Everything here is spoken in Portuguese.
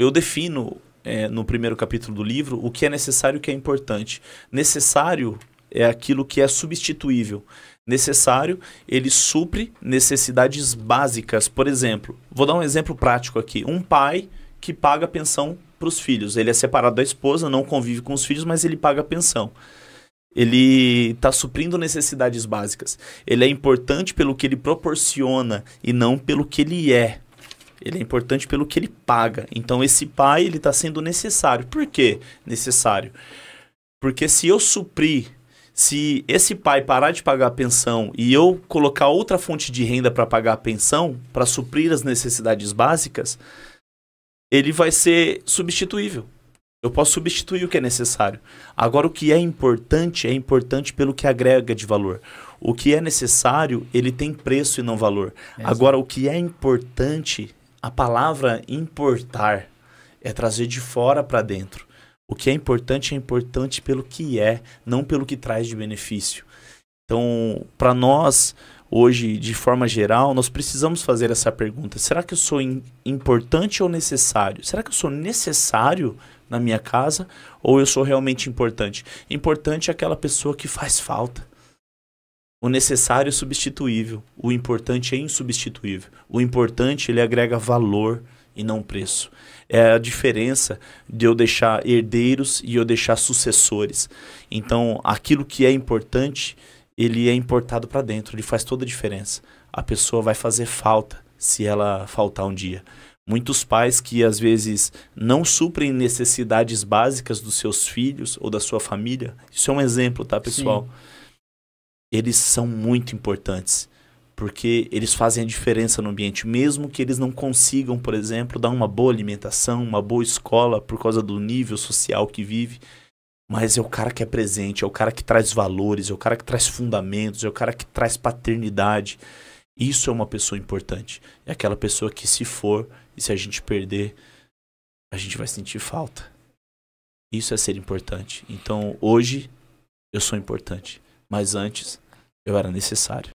Eu defino no primeiro capítulo do livro o que é necessário e o que é importante. Necessário é aquilo que é substituível. Necessário, ele supre necessidades básicas. Por exemplo, vou dar um exemplo prático aqui. Um pai que paga pensão para os filhos. Ele é separado da esposa, não convive com os filhos, mas ele paga a pensão. Ele está suprindo necessidades básicas. Ele é importante pelo que ele proporciona e não pelo que ele é. Ele é importante pelo que ele paga. Então, esse pai está sendo necessário. Por que necessário? Porque se eu suprir, se esse pai parar de pagar a pensão e eu colocar outra fonte de renda para pagar a pensão, para suprir as necessidades básicas, ele vai ser substituível. Eu posso substituir o que é necessário. Agora, o que é importante pelo que agrega de valor. O que é necessário, ele tem preço e não valor. É. Agora, o que é importante, a palavra importar é trazer de fora para dentro. O que é importante pelo que é, não pelo que traz de benefício. Então, para nós, hoje, de forma geral, nós precisamos fazer essa pergunta. Será que eu sou importante ou necessário? Será que eu sou necessário na minha casa, ou eu sou realmente importante? Importante é aquela pessoa que faz falta. O necessário é substituível, o importante é insubstituível. O importante, ele agrega valor e não preço. É a diferença de eu deixar herdeiros e eu deixar sucessores. Então, aquilo que é importante, ele é importado para dentro, ele faz toda a diferença. A pessoa vai fazer falta se ela faltar um dia. Muitos pais que às vezes não suprem necessidades básicas dos seus filhos ou da sua família, isso é um exemplo, tá, pessoal? Sim. Eles são muito importantes, porque eles fazem a diferença no ambiente, mesmo que eles não consigam, por exemplo, dar uma boa alimentação, uma boa escola por causa do nível social que vive, mas é o cara que é presente, é o cara que traz valores, é o cara que traz fundamentos, é o cara que traz paternidade. Isso é uma pessoa importante. É aquela pessoa que, se for e se a gente perder, a gente vai sentir falta. Isso é ser importante. Então, hoje, eu sou importante. Mas antes, eu era necessário.